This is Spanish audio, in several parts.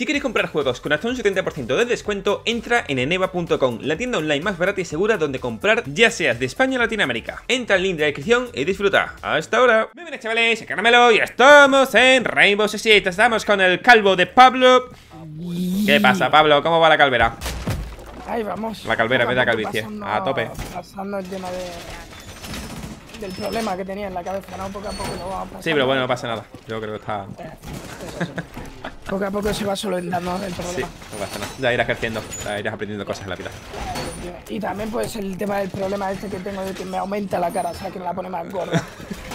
Si queréis comprar juegos con hasta un 70% de descuento, entra en eneba.com, la tienda online más barata y segura donde comprar, ya seas de España o Latinoamérica. Entra al link de la descripción y disfruta. ¡Hasta ahora! Muy buenas, chavales, soy Caramelo y estamos en Rainbow Six Siege. Estamos con el calvo de Pablo. ¿Qué pasa, Pablo? ¿Cómo va la calvera? Ahí vamos. La calvera, me da calvicie. A tope. Pasando el tema del problema que tenía en la cabeza, ¿no? Poco a poco lo vamos a pasar. Sí, pero bueno, no pasa nada. Yo creo que está... Poco a poco se va solventando el problema. Sí, no pasa nada. Ya irás creciendo, ya irás aprendiendo cosas en la vida. Y también pues el tema del problema este que tengo de que me aumenta la cara, o sea, que me la pone más gorda.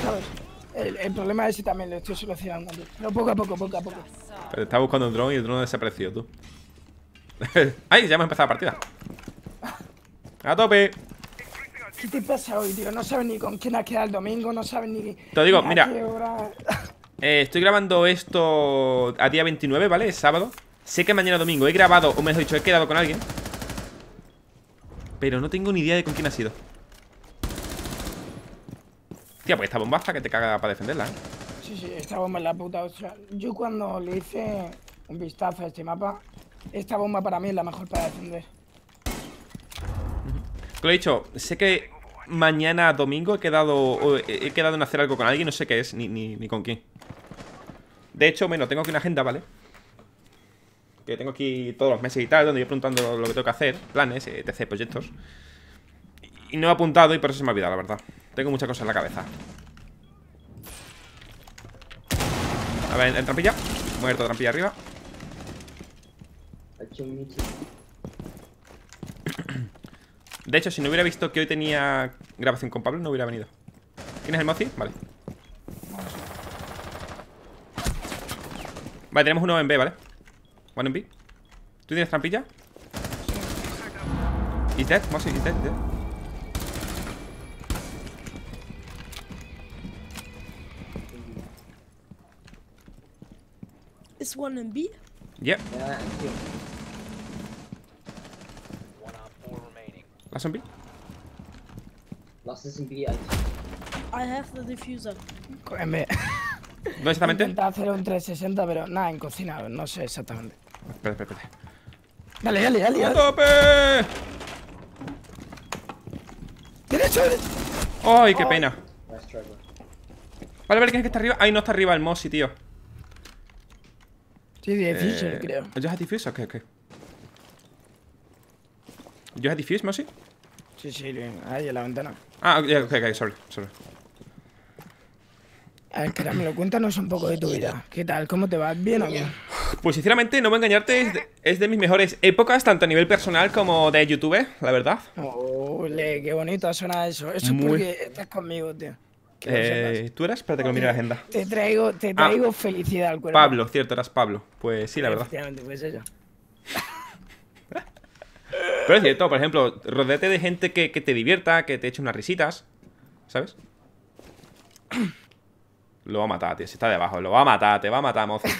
¿Sabes? El problema ese también lo estoy solucionando. Pero poco a poco, poco a poco. Pero estaba buscando un dron y el dron desapareció, tú. ¡Ay! Ya hemos empezado la partida. ¡A tope! ¿Qué te pasa hoy, tío? No sabes ni con quién has quedado el domingo, no sabes ni... Te digo, ni mira... estoy grabando esto a día 29, ¿vale? Es sábado. Sé que mañana domingo he grabado, o mejor dicho, he quedado con alguien. Pero no tengo ni idea de con quién ha sido. Tía, pues esta bomba hasta que te caga para defenderla, ¿eh? Sí, sí, esta bomba es la puta. O sea, yo cuando le hice un vistazo a este mapa, esta bomba para mí es la mejor para defender. Lo he dicho, sé que mañana domingo he quedado en hacer algo con alguien, no sé qué es, ni con quién. De hecho, bueno, tengo aquí una agenda, ¿vale? Que tengo aquí todos los meses y tal, donde voy preguntando lo que tengo que hacer, planes, etc, proyectos. Y no he apuntado y por eso se me ha olvidado, la verdad. Tengo muchas cosas en la cabeza. A ver, en trampilla. Muerto, trampilla arriba. De hecho, si no hubiera visto que hoy tenía grabación con Pablo, no hubiera venido. ¿Tienes el Mozzie? Vale. Vale, tenemos uno en B, ¿vale? One en B. ¿Tú tienes trampilla? Is dead, Mozzie, is dead, dead. Is one in B? Yep. Last in B? Last is in B, I have the diffuser. Cógeme. ¿Dónde exactamente? Intenta hacer un 360, pero nada, en cocina, no sé exactamente. Espera. Dale, dale. ¡A tope! ¡Derecho! ¡Ay, qué pena! Vale, vale, ¿quién es que está arriba? Ahí no está arriba el Mozzie, tío. Sí, diffuser, creo. ¿Ya es diffuser? ¿Qué? ¿Yo es diffuse, Mozzie? Sí, bien. Ahí en la ventana. Ah, ok, sorry. A ver, Caramelo, cuéntanos un poco de tu vida. ¿Qué tal? ¿Cómo te va? ¿Bien o bien? Pues sinceramente, no voy a engañarte, es de mis mejores épocas, tanto a nivel personal como de YouTube, la verdad. Ole, qué bonito suena eso. Eso es porque estás conmigo, tío. ¿Tú eras? Espérate que lo mire la agenda. Te traigo felicidad al cuerpo. Pablo, cierto, eras Pablo. Pues sí, la verdad. Efectivamente, pues eso. Pero es cierto, por ejemplo, rodéate de gente que te divierta, que te eche unas risitas, ¿sabes? Lo va a matar, tío, si está debajo, lo va a matar, te va a matar, Mozzie.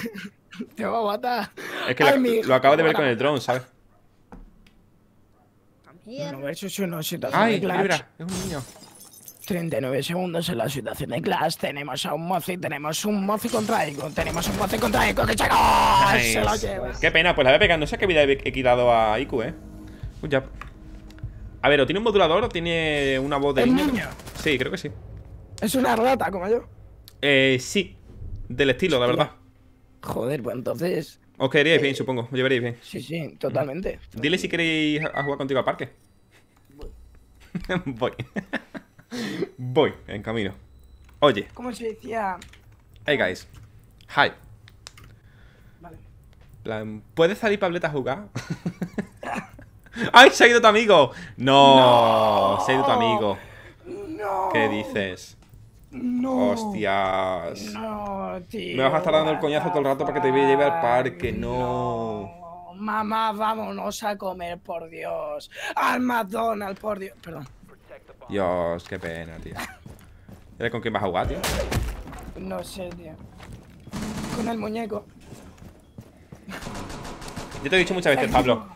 Te va a matar. Es que lo acabo de ver con el dron, ¿sabes? No, eso es una situación de Clash. Libra, es un niño. 39 segundos en la situación de Clash. Tenemos a un Mozzie, tenemos un Mozzie contra Echo, ¡que chicos! Se lo llevas. Qué pena, pues la voy pegando, no sé qué vida he quitado a IQ, ¿eh? Ya. A ver, o tiene un modulador o tiene una voz de niño. Sí, creo que sí. ¿Es una rata como yo? Sí. Del estilo, la verdad. Joder, pues entonces... Os quedaríais bien, supongo. Os llevaríais bien. Sí, totalmente. Dile si queréis a jugar contigo al parque. Voy, en camino. Oye. ¿Cómo se decía? Hey, guys. Hi. Vale. Plan, ¿puedes salir Pableta a jugar? ¡Ay, se ha ido tu amigo! ¡No! Se ha ido tu amigo. ¡No! ¿Qué dices? ¡No! ¡Hostias! ¡No, tío! Me vas a estar dando el coñazo todo el rato para que te voy a llevar al parque. ¡No! Mamá, vámonos a comer, por Dios. ¡Al McDonald's, por Dios! Perdón. Dios, qué pena, tío. ¿Eres con quién vas a jugar, tío? No sé, tío. Con el muñeco. Yo te he dicho muchas veces, Pablo.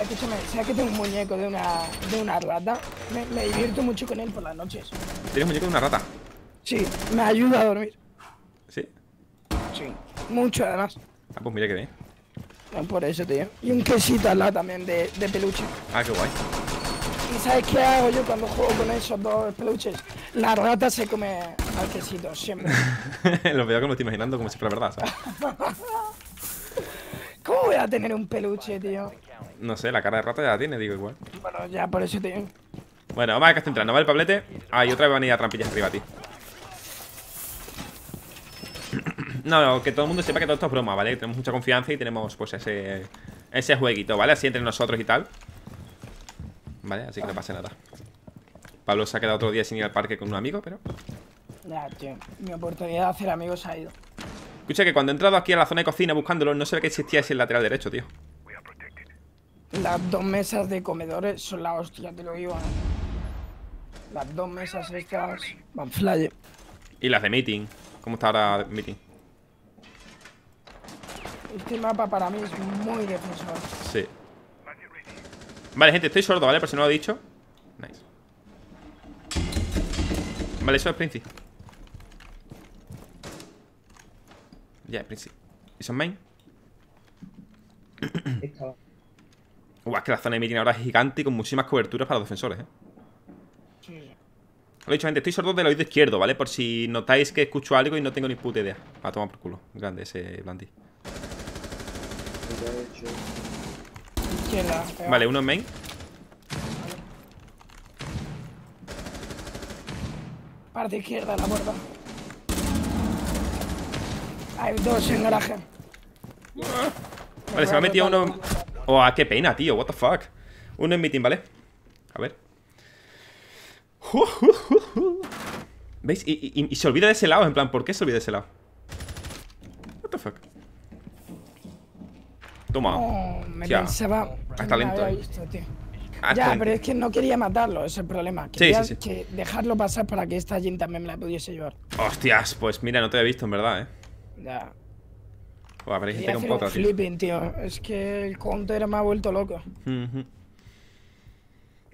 Escúchame, ¿sabes que tengo un muñeco de una rata? Me divierto mucho con él por las noches. ¿Tienes muñeco de una rata? Sí, me ayuda a dormir. ¿Sí? Sí, mucho además. Ah, pues mira que bien. No, por eso, tío. Y un quesito al lado también de peluche. Ah, qué guay. ¿Y sabes qué hago yo cuando juego con esos dos peluches? La rata se come al quesito, siempre. Lo veo que me lo estoy imaginando como si fuera verdad, ¿sabes? ¿Cómo voy a tener un peluche, tío? No sé, la cara de rata ya la tiene, digo igual. Bueno, ya por eso, tío. Bueno, vamos a ver que está entrando, ¿vale, Pablete? Ah, y otra vez van a ir a trampillas arriba, tío. No, no, que todo el mundo sepa que todo esto es broma, ¿vale? Tenemos mucha confianza y tenemos, pues, ese jueguito, ¿vale? Así entre nosotros y tal. Vale, así que no pasa nada. Pablo se ha quedado otro día sin ir al parque con un amigo, pero... Ya, tío, mi oportunidad de hacer amigos ha ido. Escucha, que cuando he entrado aquí a la zona de cocina buscándolo, no sabía que existía ese lateral derecho, tío. Las dos mesas de comedores son la hostia, te lo digo, ¿no? Las dos mesas estas van fly. Y las de meeting. ¿Cómo está ahora meeting? Este mapa para mí es muy defensor. Sí. Vale, gente, estoy sordo, ¿vale? Por si no lo he dicho. Nice. Vale, eso es Princi. Ya, es Princi. ¿Eso es main? Es que la zona de meeting ahora es gigante y con muchísimas coberturas para los defensores, ¿eh? Sí. Lo he dicho, gente, estoy sordo del oído izquierdo, ¿vale? Por si notáis que escucho algo y no tengo ni puta idea. Ah, toma por culo. Grande ese Blandi. Vale, uno en main. Parte izquierda, la puerta. Hay dos en garaje. Vale, se me ha metido uno. Oh, qué pena, tío, what the fuck. Uno en meeting, ¿vale? A ver. ¿Veis? Y se olvida de ese lado, en plan, ¿por qué se olvida de ese lado? What the fuck. Toma. Oh, me pensaba. Está lento. Ya, pero es que no quería matarlo, es el problema. Quería que dejarlo pasar para que esta Jin también me la pudiese llevar. Hostias, pues mira, no te había visto, en verdad, Ya. Joder, pero hay gente con potas, tío. Flipping, tío. Es que el counter me ha vuelto loco.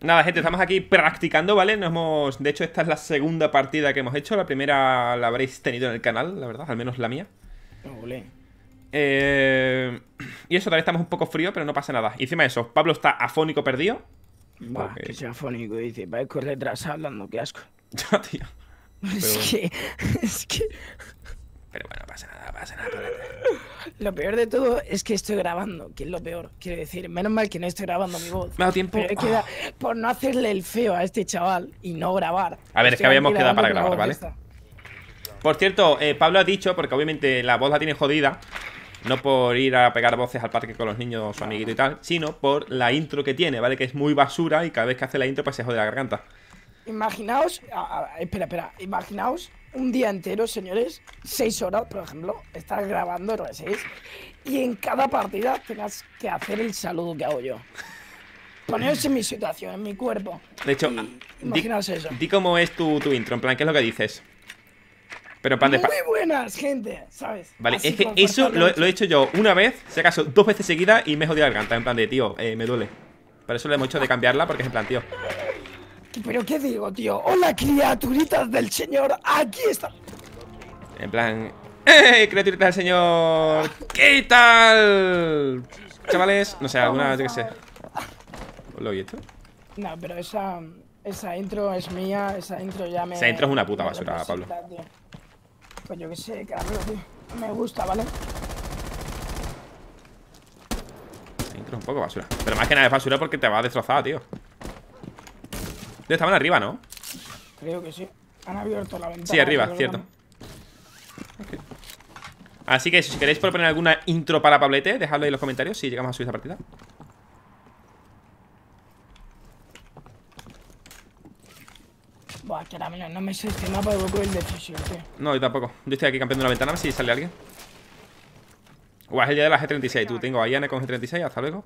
Nada, gente, estamos aquí practicando, ¿vale? Nos hemos... De hecho, esta es la segunda partida que hemos hecho. La primera la habréis tenido en el canal, la verdad, al menos la mía. Olé. Y eso, todavía estamos un poco frío, pero no pasa nada. Y encima de eso, Pablo está afónico perdido. Buah, porque... que sea afónico, dice. Parezco retrasado hablando, qué asco. Ya, tío. Pero es bueno. Pero bueno, pasa nada, Lo peor de todo es que estoy grabando, que es lo peor. Quiero decir, menos mal que no estoy grabando mi voz. Me ha dado tiempo. Pero he quedado, por no hacerle el feo a este chaval y no grabar. A ver, es que habíamos quedado para grabar, ¿vale? Por cierto, Pablo ha dicho, porque obviamente la voz la tiene jodida. No por ir a pegar voces al parque con los niños, su amiguito y tal, sino por la intro que tiene, ¿vale? Que es muy basura y cada vez que hace la intro pues se jode la garganta. Imaginaos, espera, imaginaos un día entero, señores, 6 horas, por ejemplo, estás grabando R6 y en cada partida tengas que hacer el saludo que hago yo. Poneos en mi situación, en mi cuerpo. De hecho, imaginaos eso. Di cómo es tu intro, en plan, ¿qué es lo que dices? Pero muy buenas, gente, ¿sabes? Vale, así es que eso lo he hecho yo una vez, si acaso dos veces seguidas y me he jodido la garganta, en plan de, tío, me duele. Por eso le hemos hecho de cambiarla, porque es en plan, tío. ¿Pero qué digo, tío? Hola, criaturitas del señor, aquí está. En plan, ¡eh, criaturitas del señor! ¿Qué tal? Chavales, no sé, alguna, yo qué sé. ¿Lo oí esto? No, pero esa intro es mía, esa intro ya me... Esa intro es una puta basura, Pablo. Tío. Pues yo qué sé, Caramelo, tío. Me gusta, ¿vale? La intro es un poco basura. Pero más que nada es basura porque te va destrozada, tío. Estaban arriba, ¿no? Creo que sí. Han abierto la ventana. Sí, arriba, cierto. Okay. Así que si queréis proponer alguna intro para Pablete, dejadlo ahí en los comentarios si llegamos a subir esta partida. Buah, que ahora menos no me sé este mapa de Goku el decisión, tío. No, yo tampoco. Yo estoy aquí campeando una ventana a ver si sale alguien. Buah, es el día de la G36. Tú tengo a Iane con G36. Hasta luego.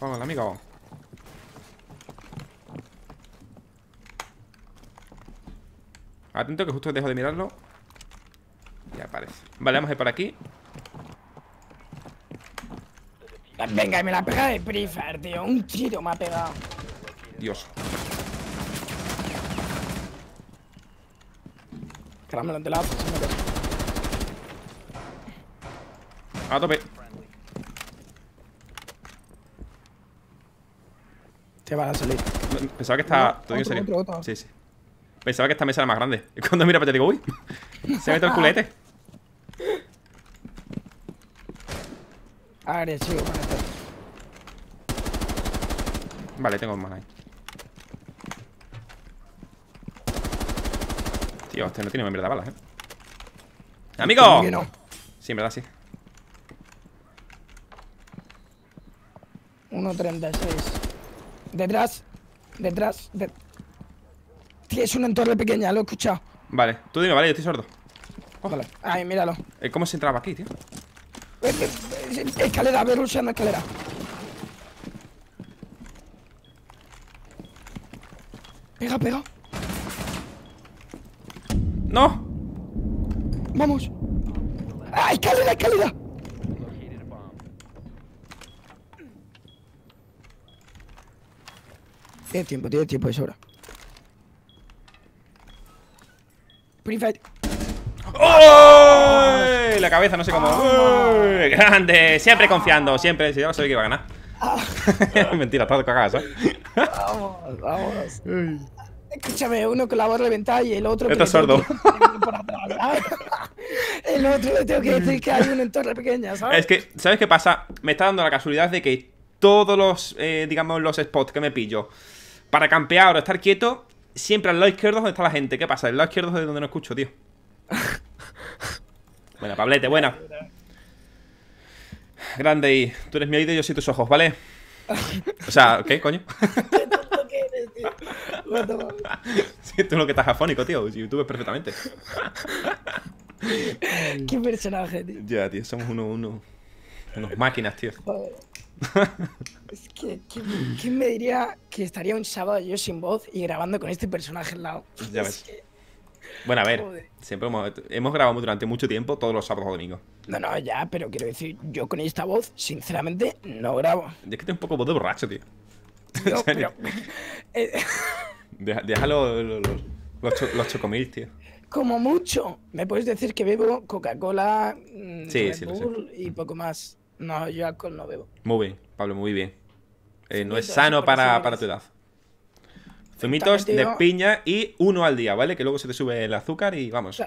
Hola, amigo. Atento que justo dejo de mirarlo. Ya aparece. Vale, vamos a ir por aquí. Venga, me la pega de Prifar, tío. Un tiro me ha pegado. Dios. Caramelo, ante la... A tope. Te van a salir. Pensaba que esta... Otro. Sí, sí. Pensaba que esta mesa era más grande. Y cuando mira para allá digo, uy, se mete el culete. Área, chico, con esto. Vale, tengo más ahí. Tío, este no tiene mierda de balas, ¿eh? ¡Amigo! No. Sí, en verdad, sí. 1.36. Detrás. Tío, es una torre pequeña, lo he escuchado. Vale, tú dime, vale, yo estoy sordo. Vale. Ay, míralo. ¿Cómo se entraba aquí, tío? Escalera, voy rusheando escalera. Pega. ¡No! ¡Vamos! ¡Ah, escalera! Tiene tiempo, es hora. Prefire. ¡Oh! La cabeza, no sé cómo. Oh. ¡Grande! Siempre confiando, siempre. Si yo no sabía que iba a ganar. Mentira, todo cagado, ¿eh? Vamos. Escúchame, uno con la voz reventada y el otro. Estás sordo. El otro le tengo que decir que hay un entorno pequeño, ¿sabes? Es que, ¿sabes qué pasa? Me está dando la casualidad de que todos los, digamos, los spots que me pillo para campear o estar quieto, siempre al lado izquierdo es donde está la gente. ¿Qué pasa? El lado izquierdo es donde no escucho, tío. Buena, Pablete, buena. Grande, y tú eres mi oído y yo soy tus ojos, ¿vale? O sea, ¿qué coño? ¿Qué tonto que eres, tío? Sí, tú lo que estás afónico, tío. Si tú ves perfectamente. Qué personaje, tío. Ya, tío, somos unos máquinas, tío. Joder. Es que, ¿quién me diría que estaría un sábado yo sin voz y grabando con este personaje al lado? Ya ves. Que... Bueno, a ver, joder. Siempre hemos grabado durante mucho tiempo todos los sábados o domingos. No, ya, pero quiero decir, yo con esta voz, sinceramente, no grabo. Es que tengo un poco voz de borracho, tío. No, pero... Deja los chocomil, tío. Como mucho. Me puedes decir que bebo Coca-Cola, Red Bull y poco más. No, yo alcohol no bebo. Muy bien, Pablo, muy bien. No es sano para tu edad. Zumitos de piña y uno al día, ¿vale? Que luego se te sube el azúcar y vamos.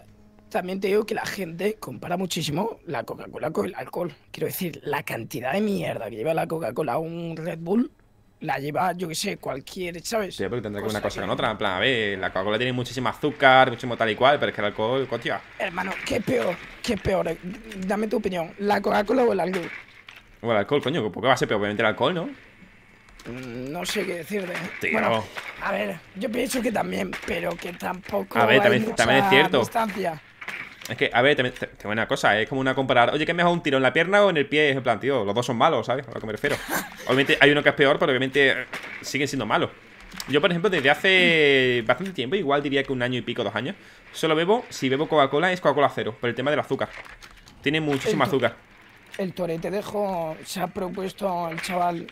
También te digo que la gente compara muchísimo la Coca-Cola con el alcohol. Quiero decir, la cantidad de mierda que lleva la Coca-Cola, un Red Bull, la lleva, yo qué sé, cualquier, ¿sabes? Sí, porque tendrá que ver una cosa con otra. En plan, a ver, la Coca-Cola tiene muchísimo azúcar, muchísimo tal y cual, pero es que el alcohol, cotia. Hermano, ¿qué es peor? Dame tu opinión, ¿la Coca-Cola o el alcohol? O el alcohol, coño, ¿por qué va a ser peor? Obviamente el alcohol, ¿no? No sé qué decirte. Tío. Bueno, a ver, yo pienso que también, pero que tampoco. A ver, también es cierto. Distancia. Es que, a ver, también una cosa, es como una comparar. Oye, ¿qué es mejor un tiro en la pierna o en el pie? En plan, tío, los dos son malos, ¿sabes? A lo que me refiero. Obviamente hay uno que es peor, pero obviamente siguen siendo malos. Yo, por ejemplo, desde hace bastante tiempo, igual diría que 1 año y pico, 2 años, solo bebo, si bebo Coca-Cola, es Coca-Cola cero, por el tema del azúcar. Tiene muchísima azúcar. El Torete dejó, se ha propuesto el chaval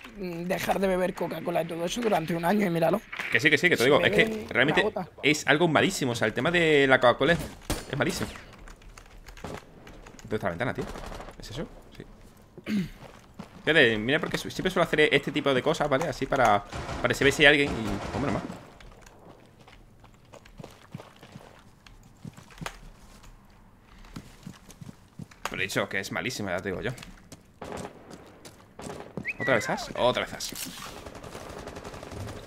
dejar de beber Coca-Cola y todo eso durante 1 año y míralo. Que sí, que te digo, es que realmente es algo malísimo, o sea, el tema de la Coca-Cola es malísimo. ¿Dónde está la ventana, tío? ¿Es eso? Sí. Fíjate, mira, porque siempre suelo hacer este tipo de cosas, ¿vale? Así para saber si hay alguien y... Hombre, nomás. Pero he dicho que es malísima, ya te digo yo. Otra vez as.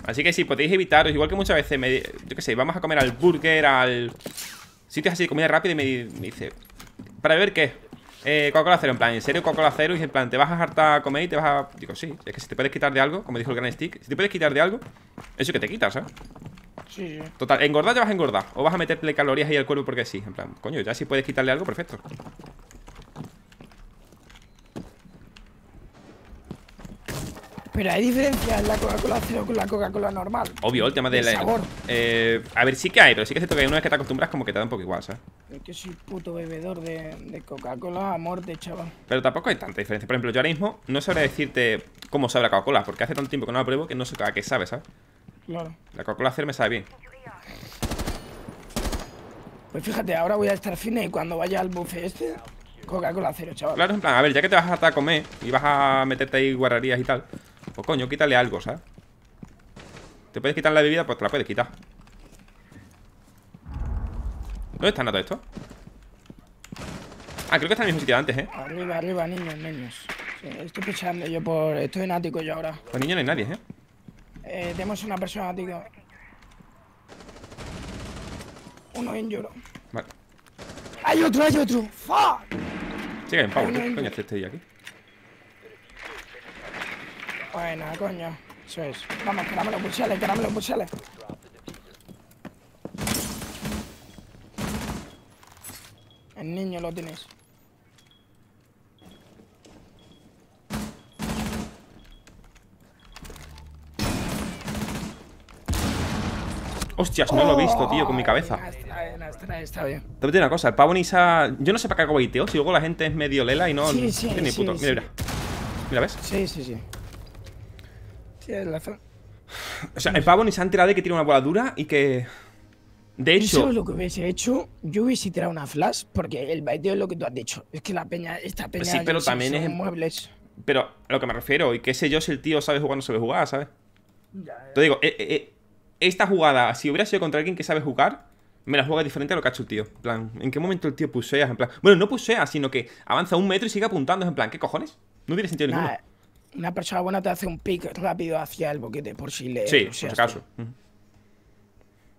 Así que si podéis evitaros, igual que muchas veces me... Yo qué sé, vamos a comer al burger, al... Sitios así de comida rápida y me dice... ¿Para beber qué? Coca-Cola cero, en plan, ¿en serio Coca-Cola cero? Y en plan, ¿te vas a hartar a comer y te vas a...? Digo, sí, es que si te puedes quitar de algo, como dijo el gran stick, si te puedes quitar de algo, eso que te quitas, ¿sabes? Sí. Total, engordar ya vas a engordar, o vas a meterle calorías ahí al cuerpo porque sí, en plan, coño, ya si puedes quitarle algo, perfecto. Pero hay diferencia en la Coca-Cola cero con la Coca-Cola normal. Obvio, el tema del sabor. A ver, sí que hay, pero sí que es cierto que hay una vez que te acostumbras como que te da un poco igual, ¿sabes? Es que soy puto bebedor de Coca-Cola a muerte, chaval. Pero tampoco hay tanta diferencia. Por ejemplo, yo ahora mismo no sabré decirte cómo sabe la Coca-Cola, porque hace tanto tiempo que no la pruebo que no sé a qué sabe, ¿sabes? Claro. La Coca-Cola cero me sabe bien. Pues fíjate, ahora voy a estar fina y cuando vaya al buffet este... Coca-Cola cero, chaval. Claro, en plan, a ver, ya que te vas a comer y vas a meterte ahí guarrerías y tal, pues coño, quítale algo, ¿sabes? ¿Te puedes quitar la bebida? Pues te la puedes quitar. ¿Dónde están todo esto? Ah, creo que está en el mismo sitio de antes, ¿eh? Arriba, arriba, niños, niños. Sí, estoy pichando yo por... Estoy en ático yo ahora. Pues niño no hay nadie, ¿eh? Tenemos una persona en ático. Uno en lloro. Vale. ¡Hay otro, hay otro! ¡Fuck! Sigue en pavo, ¿qué coño hace este día aquí? Bueno, coño. Eso es. Vamos, caramelo, pulsale, caramelo, pulsale. El niño lo tienes. Hostias, no lo he visto, tío, con mi cabeza. Está bien. Te voy a decir una cosa, el pavo ni sa... Yo no sé para qué hago baiteo, si luego la gente es medio lela y no... Sí, sí, ni puto. Mira, mira. Mira, ¿ves? Sí, sí, sí. Sí, es la zona. O sea, el pavo ni se ha enterado de que tiene una bola dura y que... De hecho... Eso es lo que hubiese hecho. Yo hubiese tirado una flash porque el baiteo es lo que tú has dicho. Es que la peña... Esta peña... Pues sí, pero también es... Muebles. Pero a lo que me refiero, y qué sé yo si el tío sabe jugar o no sabe jugar, ¿sabes? Ya. Te digo, esta jugada, si hubiera sido contra alguien que sabe jugar, me la juega diferente a lo que ha hecho el tío. En plan, ¿en qué momento el tío pusea? En plan, bueno, no pusea, sino que avanza un metro y sigue apuntando. En plan, ¿qué cojones? No tiene sentido ninguno. Una persona buena te hace un pick rápido hacia el boquete, por si le... Sí, por si acaso.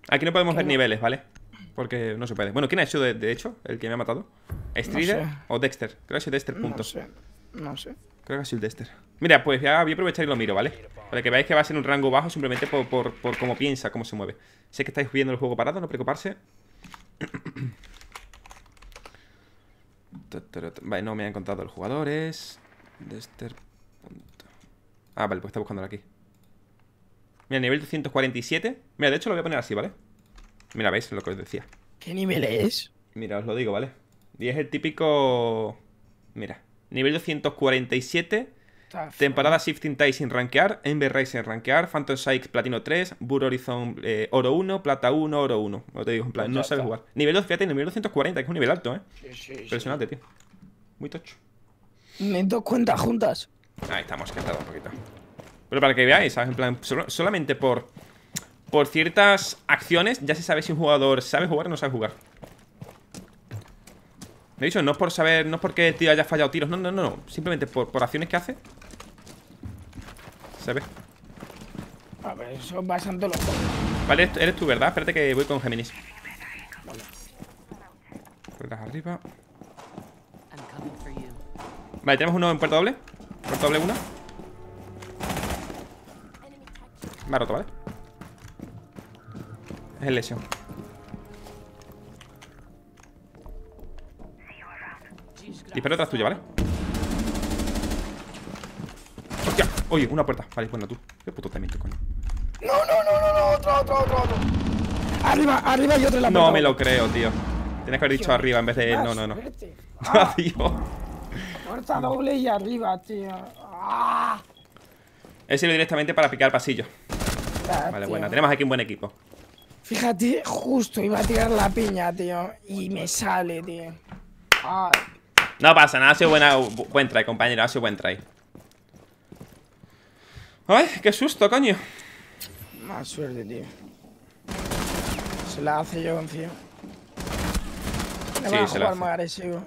Aquí no podemos ver niveles, ¿vale? Porque no se puede. Bueno, ¿quién ha hecho de hecho? ¿El que me ha matado? ¿Strider o Dexter? Creo que ha sido Dexter, punto. No sé, no sé. Creo que ha sido el Dexter. Mira, pues ya voy a aprovechar y lo miro, ¿vale? Para que veáis que va a ser un rango bajo simplemente por cómo piensa, cómo se mueve. Sé que estáis viendo el juego parado, no preocuparse. Vale, no me han contado los jugadores. Dexter. Ah, vale, pues está buscándolo aquí. Mira, nivel 247. Mira, de hecho lo voy a poner así, ¿vale? Mira, ¿veis lo que os decía? ¿Qué nivel es? Mira, os lo digo, ¿vale? Y es el típico... Mira. Nivel 247, temporada Shifting Tides sin rankear, Ember Rise sin rankear, Phantom Sight platino 3, Bur Horizon oro 1, plata 1, oro 1. No te digo, en plan, no sabes jugar. Nivel 2, fíjate, nivel 240, que es un nivel alto, ¿eh? Sí, sí, impresionante, sí, tío. Muy tocho. Me dos cuentas juntas. Ahí estamos, que ha estado un poquito. Pero para que veáis, ¿sabes? En plan, solamente por ciertas acciones ya se sabe si un jugador sabe jugar o no sabe jugar. Me he dicho, no es por saber, no es porque el tío haya fallado tiros, no, no, no, simplemente por acciones que hace. Se ve. A ver, eso va santo los juegos. Vale, eres tú, ¿verdad? Espérate que voy con Géminis. Vale. Ruedas arriba. Vale, tenemos uno en puerta doble. Puerta doble una. Me ha roto, ¿vale? Es el lesión. Disparo atrás tuya, ¿vale? ¡Hostia! Oye, una puerta. Vale, bueno, tú. Qué puto te miento, coño. No, no, no, no, no. Otro. Arriba, arriba y otro en la puerta. No me lo creo, tío. Tienes que haber dicho arriba en vez de... No, no, no. ¡Ah, tío! Puerta doble y arriba, tío. ¡Ah! He sido directamente para picar pasillo. Vale, bueno, tenemos aquí un buen equipo. Fíjate, justo iba a tirar la piña, tío. Y me sale, tío. ¡Ah! No pasa nada, ha sido buen try, compañero, ha sido buen try. Ay, qué susto, coño. Más suerte, tío. Se la hace yo, tío. Me va a jugar muy agresivo.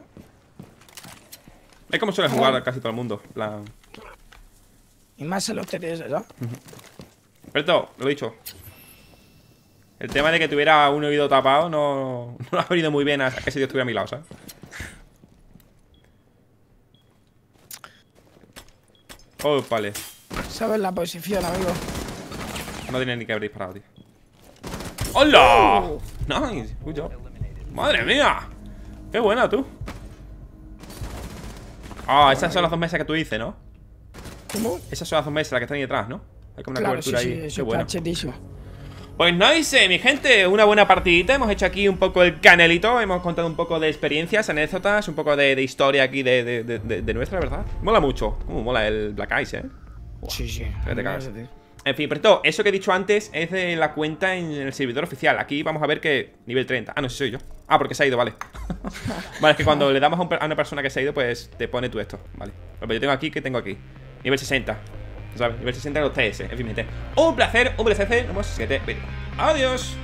Es como suele jugar casi todo el mundo. La... Y más en los TTS, ¿no? Pero lo he dicho. El tema de que tuviera un oído tapado no ha venido muy bien a que ese tío estuviera a mi lado, ¿sabes? Oh, vale. Sabes la posición, amigo. No tiene ni que haber disparado, tío. ¡Hola! Nice, cuyo. ¡Madre mía! ¡Qué buena, tú! Ah, esas son las dos mesas que tú dices, ¿no? ¿Cómo? Esas son las dos mesas, las que están ahí detrás, ¿no? Hay como una cobertura ahí. Qué bueno. Pues nice, mi gente, una buena partidita. Hemos hecho aquí un poco el canelito. Hemos contado un poco de experiencias, anécdotas, un poco de historia aquí de nuestra, ¿verdad? Mola mucho. Mola el Black Ice, ¿eh? Uah, sí, sí. En fin, pero todo, eso que he dicho antes es de la cuenta en el servidor oficial. Aquí vamos a ver que nivel 30. Ah, no, sí soy yo. Ah, porque se ha ido, vale. Vale, es que cuando le damos a una persona que se ha ido, pues te pone tú esto. Vale. Pero yo tengo aquí, ¿qué tengo aquí? Nivel 60. ¿Sabes? Nivel 60 de los TS, en fin, gente. Un placer, un placer. Nos vemos 7. Adiós.